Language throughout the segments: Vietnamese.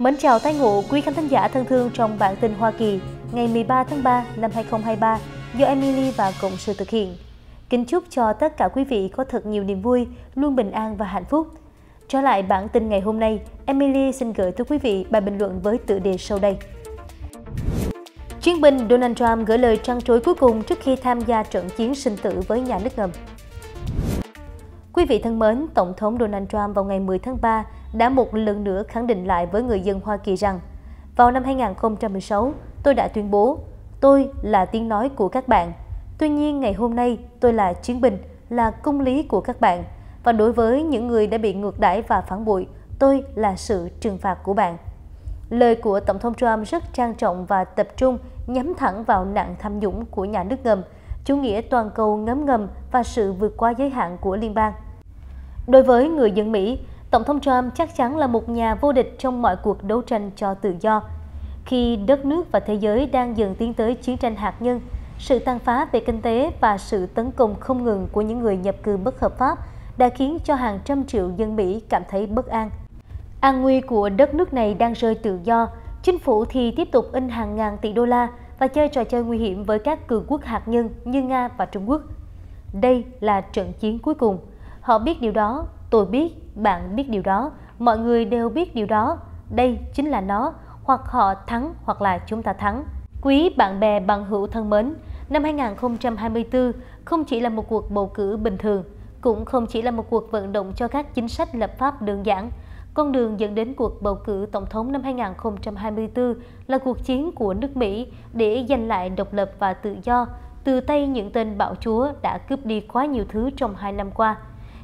Mến chào tái ngộ quý khán thính giả thân thương trong bản tin Hoa Kỳ ngày 13 tháng 3 năm 2023 do Emily và Cộng Sự thực hiện. Kính chúc cho tất cả quý vị có thật nhiều niềm vui, luôn bình an và hạnh phúc. Trở lại bản tin ngày hôm nay, Emily xin gửi tới quý vị bài bình luận với tựa đề sau đây. Chiến binh Donald Trump gửi lời trăn trối cuối cùng trước khi tham gia trận chiến sinh tử với nhà nước ngầm. Quý vị thân mến, Tổng thống Donald Trump vào ngày 10 tháng 3 đã một lần nữa khẳng định lại với người dân Hoa Kỳ rằng vào năm 2016, tôi đã tuyên bố, tôi là tiếng nói của các bạn. Tuy nhiên, ngày hôm nay, tôi là chiến binh, là công lý của các bạn. Và đối với những người đã bị ngược đãi và phản bội, tôi là sự trừng phạt của bạn. Lời của Tổng thống Trump rất trang trọng và tập trung nhắm thẳng vào nạn tham nhũng của nhà nước ngầm, chủ nghĩa toàn cầu ngấm ngầm và sự vượt quá giới hạn của liên bang. Đối với người dân Mỹ, Tổng thống Trump chắc chắn là một nhà vô địch trong mọi cuộc đấu tranh cho tự do. Khi đất nước và thế giới đang dần tiến tới chiến tranh hạt nhân, sự tàn phá về kinh tế và sự tấn công không ngừng của những người nhập cư bất hợp pháp đã khiến cho hàng trăm triệu dân Mỹ cảm thấy bất an. An nguy của đất nước này đang rơi tự do, chính phủ thì tiếp tục in hàng ngàn tỷ đô la và chơi trò chơi nguy hiểm với các cường quốc hạt nhân như Nga và Trung Quốc. Đây là trận chiến cuối cùng. Họ biết điều đó, tôi biết, bạn biết điều đó, mọi người đều biết điều đó. Đây chính là nó, hoặc họ thắng hoặc là chúng ta thắng. Quý bạn bè bằng hữu thân mến, năm 2024 không chỉ là một cuộc bầu cử bình thường, cũng không chỉ là một cuộc vận động cho các chính sách lập pháp đơn giản. Con đường dẫn đến cuộc bầu cử Tổng thống năm 2024 là cuộc chiến của nước Mỹ để giành lại độc lập và tự do từ tay những tên bạo chúa đã cướp đi quá nhiều thứ trong 2 năm qua.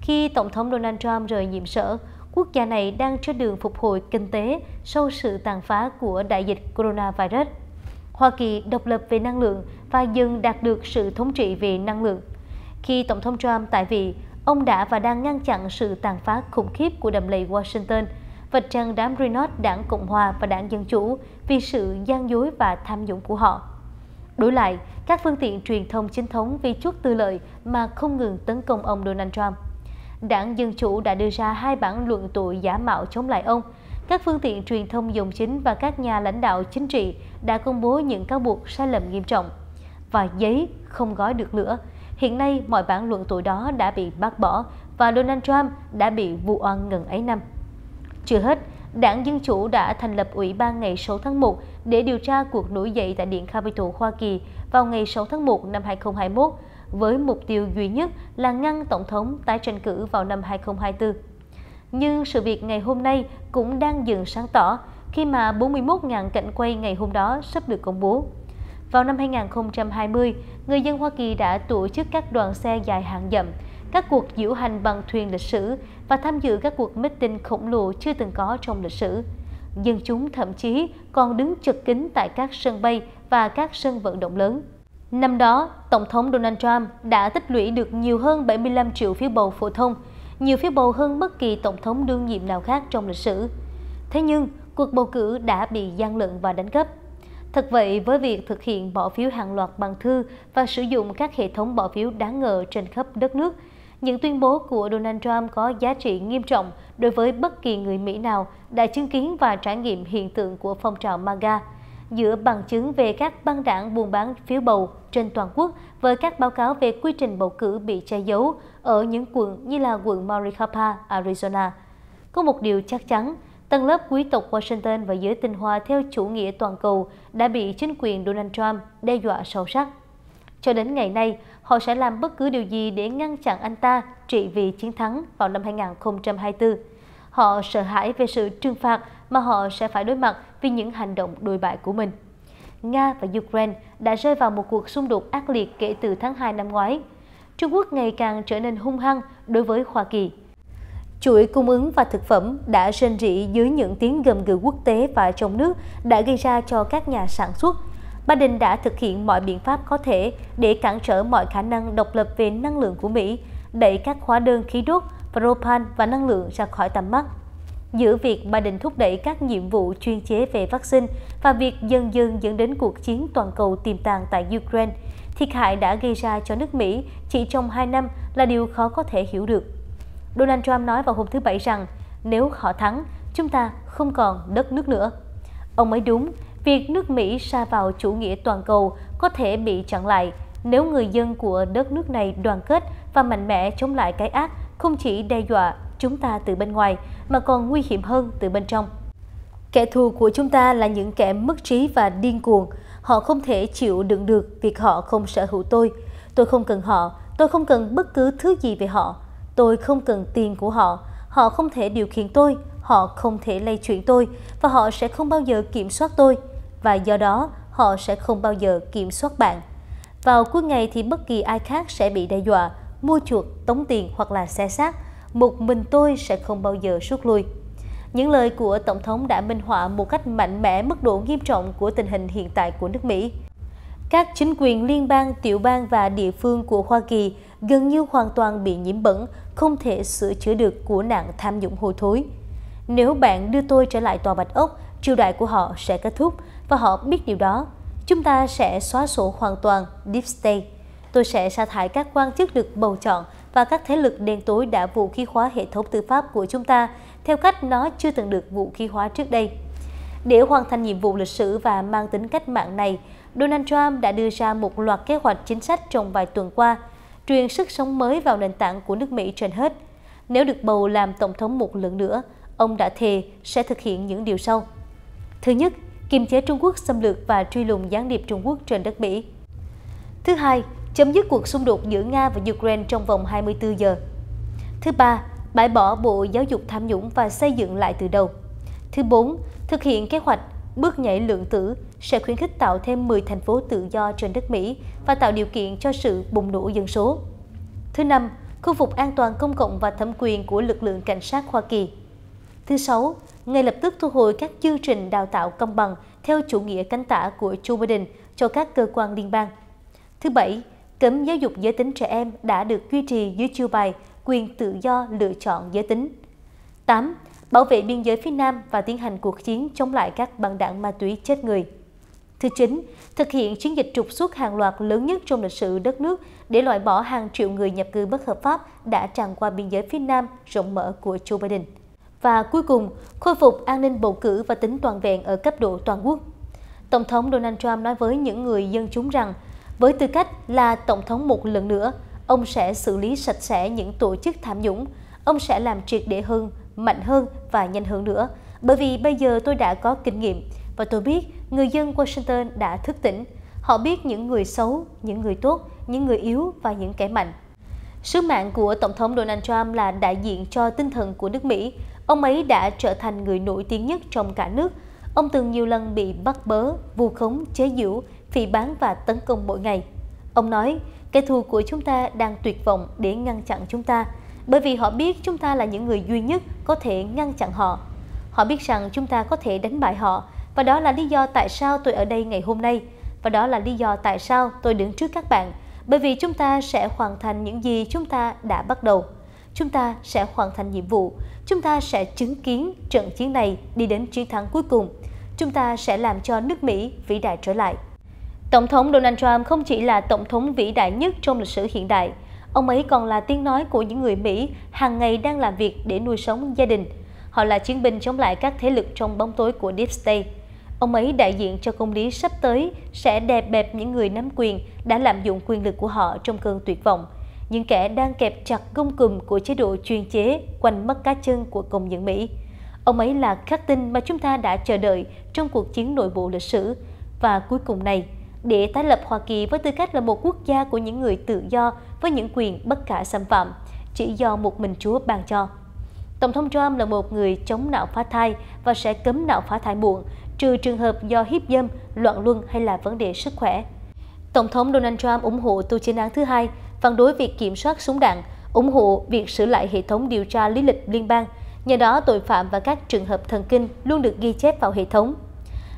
Khi Tổng thống Donald Trump rời nhiệm sở, quốc gia này đang trên đường phục hồi kinh tế sau sự tàn phá của đại dịch coronavirus. Hoa Kỳ độc lập về năng lượng và dần đạt được sự thống trị về năng lượng. Khi Tổng thống Trump tại vị, ông đã và đang ngăn chặn sự tàn phá khủng khiếp của đầm lầy Washington, vạch trần đám Reynolds đảng Cộng hòa và đảng Dân Chủ vì sự gian dối và tham nhũng của họ. Đối lại, các phương tiện truyền thông chính thống vì chút tư lợi mà không ngừng tấn công ông Donald Trump. Đảng Dân Chủ đã đưa ra 2 bản luận tội giả mạo chống lại ông. Các phương tiện truyền thông dòng chính và các nhà lãnh đạo chính trị đã công bố những cáo buộc sai lầm nghiêm trọng. Và giấy không gói được lửa. Hiện nay, mọi bản luận tội đó đã bị bác bỏ và Donald Trump đã bị vu oan ngần ấy năm. Chưa hết, Đảng Dân Chủ đã thành lập Ủy ban ngày 6 tháng 1 để điều tra cuộc nổi dậy tại Điện Capitol Hoa Kỳ vào ngày 6 tháng 1 năm 2021, với mục tiêu duy nhất là ngăn Tổng thống tái tranh cử vào năm 2024. Nhưng sự việc ngày hôm nay cũng đang dần sáng tỏ khi mà 41.000 cảnh quay ngày hôm đó sắp được công bố. Vào năm 2020, người dân Hoa Kỳ đã tổ chức các đoàn xe dài hàng dặm, các cuộc diễu hành bằng thuyền lịch sử và tham dự các cuộc meeting khổng lồ chưa từng có trong lịch sử. Dân chúng thậm chí còn đứng chật kín tại các sân bay và các sân vận động lớn. Năm đó, Tổng thống Donald Trump đã tích lũy được nhiều hơn 75 triệu phiếu bầu phổ thông, nhiều phiếu bầu hơn bất kỳ Tổng thống đương nhiệm nào khác trong lịch sử. Thế nhưng, cuộc bầu cử đã bị gian lận và đánh cắp. Thật vậy, với việc thực hiện bỏ phiếu hàng loạt bằng thư và sử dụng các hệ thống bỏ phiếu đáng ngờ trên khắp đất nước, những tuyên bố của Donald Trump có giá trị nghiêm trọng đối với bất kỳ người Mỹ nào đã chứng kiến và trải nghiệm hiện tượng của phong trào MAGA, giữa bằng chứng về các băng đảng buôn bán phiếu bầu trên toàn quốc với các báo cáo về quy trình bầu cử bị che giấu ở những quận như là quận Maricopa, Arizona. Có một điều chắc chắn, tầng lớp quý tộc Washington và giới tinh hoa theo chủ nghĩa toàn cầu đã bị chính quyền Donald Trump đe dọa sâu sắc. Cho đến ngày nay, họ sẽ làm bất cứ điều gì để ngăn chặn anh ta trị vì chiến thắng vào năm 2024. Họ sợ hãi về sự trừng phạt mà họ sẽ phải đối mặt vì những hành động đồi bại của mình. Nga và Ukraine đã rơi vào một cuộc xung đột ác liệt kể từ tháng 2 năm ngoái. Trung Quốc ngày càng trở nên hung hăng đối với Hoa Kỳ. Chuỗi cung ứng và thực phẩm đã rên rỉ dưới những tiếng gầm gừ quốc tế và trong nước đã gây ra cho các nhà sản xuất. Biden đã thực hiện mọi biện pháp có thể để cản trở mọi khả năng độc lập về năng lượng của Mỹ, đẩy các hóa đơn khí đốt, propan và năng lượng ra khỏi tầm mắt. Giữa việc Biden thúc đẩy các nhiệm vụ chuyên chế về vaccine và việc dần dần dẫn đến cuộc chiến toàn cầu tiềm tàng tại Ukraine, thiệt hại đã gây ra cho nước Mỹ chỉ trong 2 năm là điều khó có thể hiểu được. Donald Trump nói vào hôm thứ Bảy rằng, nếu họ thắng, chúng ta không còn đất nước nữa. Ông ấy đúng, việc nước Mỹ sa vào chủ nghĩa toàn cầu có thể bị chặn lại nếu người dân của đất nước này đoàn kết và mạnh mẽ chống lại cái ác không chỉ đe dọa chúng ta từ bên ngoài mà còn nguy hiểm hơn từ bên trong. Kẻ thù của chúng ta là những kẻ mất trí và điên cuồng. Họ không thể chịu đựng được việc họ không sở hữu tôi. Tôi không cần họ, tôi không cần bất cứ thứ gì về họ. Tôi không cần tiền của họ, họ không thể điều khiển tôi, họ không thể lay chuyển tôi và họ sẽ không bao giờ kiểm soát tôi và do đó họ sẽ không bao giờ kiểm soát bạn. Vào cuối ngày thì bất kỳ ai khác sẽ bị đe dọa, mua chuộc, tống tiền hoặc là xé xác. Một mình tôi sẽ không bao giờ rút lui. Những lời của Tổng thống đã minh họa một cách mạnh mẽ mức độ nghiêm trọng của tình hình hiện tại của nước Mỹ. Các chính quyền liên bang, tiểu bang và địa phương của Hoa Kỳ gần như hoàn toàn bị nhiễm bẩn, không thể sửa chữa được của nạn tham nhũng hôi thối. Nếu bạn đưa tôi trở lại Tòa Bạch Ốc, triều đại của họ sẽ kết thúc và họ biết điều đó. Chúng ta sẽ xóa sổ hoàn toàn Deep State. Tôi sẽ sa thải các quan chức được bầu chọn và các thế lực đen tối đã vũ khí hóa hệ thống tư pháp của chúng ta theo cách nó chưa từng được vũ khí hóa trước đây. Để hoàn thành nhiệm vụ lịch sử và mang tính cách mạng này, Donald Trump đã đưa ra một loạt kế hoạch chính sách trong vài tuần qua, truyền sức sống mới vào nền tảng của nước Mỹ trên hết. Nếu được bầu làm Tổng thống một lần nữa, ông đã thề sẽ thực hiện những điều sau. Thứ nhất, kiềm chế Trung Quốc xâm lược và truy lùng gián điệp Trung Quốc trên đất Mỹ. Thứ hai, chấm dứt cuộc xung đột giữa Nga và Ukraine trong vòng 24 giờ. Thứ ba, bãi bỏ Bộ Giáo dục tham nhũng và xây dựng lại từ đầu. Thứ bốn, thực hiện kế hoạch bước nhảy lượng tử sẽ khuyến khích tạo thêm 10 thành phố tự do trên đất Mỹ và tạo điều kiện cho sự bùng nổ dân số. Thứ năm, khôi phục an toàn công cộng và thẩm quyền của lực lượng cảnh sát Hoa Kỳ. Thứ sáu, ngay lập tức thu hồi các chương trình đào tạo công bằng theo chủ nghĩa cánh tả của Joe Biden cho các cơ quan liên bang. Thứ bảy, cấm giáo dục giới tính trẻ em đã được duy trì dưới chiêu bài quyền tự do lựa chọn giới tính. 8. Bảo vệ biên giới phía Nam và tiến hành cuộc chiến chống lại các băng đảng ma túy chết người. Thứ 9. Thực hiện chiến dịch trục xuất hàng loạt lớn nhất trong lịch sử đất nước để loại bỏ hàng triệu người nhập cư bất hợp pháp đã tràn qua biên giới phía Nam rộng mở của Joe Biden. Và cuối cùng, khôi phục an ninh bầu cử và tính toàn vẹn ở cấp độ toàn quốc. Tổng thống Donald Trump nói với những người dân chúng rằng, với tư cách là Tổng thống một lần nữa, ông sẽ xử lý sạch sẽ những tổ chức tham nhũng. Ông sẽ làm triệt để hơn, mạnh hơn và nhanh hơn nữa. Bởi vì bây giờ tôi đã có kinh nghiệm và tôi biết người dân Washington đã thức tỉnh. Họ biết những người xấu, những người tốt, những người yếu và những kẻ mạnh. Sứ mạng của Tổng thống Donald Trump là đại diện cho tinh thần của nước Mỹ. Ông ấy đã trở thành người nổi tiếng nhất trong cả nước. Ông từng nhiều lần bị bắt bớ, vu khống, chế giễu, phỉ báng và tấn công mỗi ngày. Ông nói, kẻ thù của chúng ta đang tuyệt vọng để ngăn chặn chúng ta, bởi vì họ biết chúng ta là những người duy nhất có thể ngăn chặn họ. Họ biết rằng chúng ta có thể đánh bại họ, và đó là lý do tại sao tôi ở đây ngày hôm nay, và đó là lý do tại sao tôi đứng trước các bạn, bởi vì chúng ta sẽ hoàn thành những gì chúng ta đã bắt đầu. Chúng ta sẽ hoàn thành nhiệm vụ, chúng ta sẽ chứng kiến trận chiến này đi đến chiến thắng cuối cùng. Chúng ta sẽ làm cho nước Mỹ vĩ đại trở lại. Tổng thống Donald Trump không chỉ là tổng thống vĩ đại nhất trong lịch sử hiện đại, ông ấy còn là tiếng nói của những người Mỹ hàng ngày đang làm việc để nuôi sống gia đình. Họ là chiến binh chống lại các thế lực trong bóng tối của Deep State. Ông ấy đại diện cho công lý sắp tới sẽ đè bẹp những người nắm quyền đã lạm dụng quyền lực của họ trong cơn tuyệt vọng, những kẻ đang kẹp chặt gông cùm của chế độ chuyên chế quanh mất cá chân của công dân Mỹ. Ông ấy là khắc tinh mà chúng ta đã chờ đợi trong cuộc chiến nội bộ lịch sử và cuối cùng này, để tái lập Hoa Kỳ với tư cách là một quốc gia của những người tự do với những quyền bất khả xâm phạm, chỉ do một mình Chúa ban cho. Tổng thống Trump là một người chống nạo phá thai và sẽ cấm nạo phá thai muộn, trừ trường hợp do hiếp dâm, loạn luân hay là vấn đề sức khỏe. Tổng thống Donald Trump ủng hộ tu chính án thứ hai, phản đối việc kiểm soát súng đạn, ủng hộ việc sửa lại hệ thống điều tra lý lịch liên bang, nhờ đó tội phạm và các trường hợp thần kinh luôn được ghi chép vào hệ thống.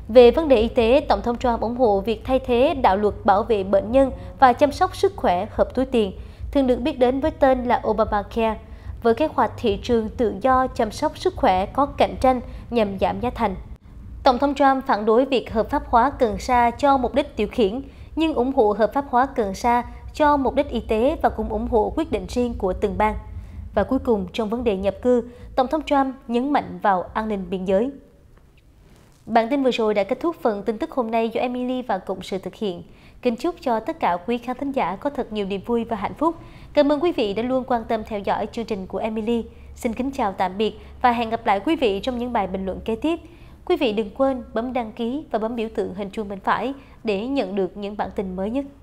Về vấn đề y tế, Tổng thống Trump ủng hộ việc thay thế đạo luật bảo vệ bệnh nhân và chăm sóc sức khỏe hợp túi tiền, thường được biết đến với tên là Obamacare, với kế hoạch thị trường tự do chăm sóc sức khỏe có cạnh tranh nhằm giảm giá thành. Tổng thống Trump phản đối việc hợp pháp hóa cần sa cho mục đích tiêu khiển, nhưng ủng hộ hợp pháp hóa cần sa cho mục đích y tế và cũng ủng hộ quyết định riêng của từng bang. Và cuối cùng, trong vấn đề nhập cư, Tổng thống Trump nhấn mạnh vào an ninh biên giới. Bản tin vừa rồi đã kết thúc phần tin tức hôm nay do Emily và Cộng sự thực hiện. Kính chúc cho tất cả quý khán thính giả có thật nhiều niềm vui và hạnh phúc. Cảm ơn quý vị đã luôn quan tâm theo dõi chương trình của Emily. Xin kính chào tạm biệt và hẹn gặp lại quý vị trong những bài bình luận kế tiếp. Quý vị đừng quên bấm đăng ký và bấm biểu tượng hình chuông bên phải để nhận được những bản tin mới nhất.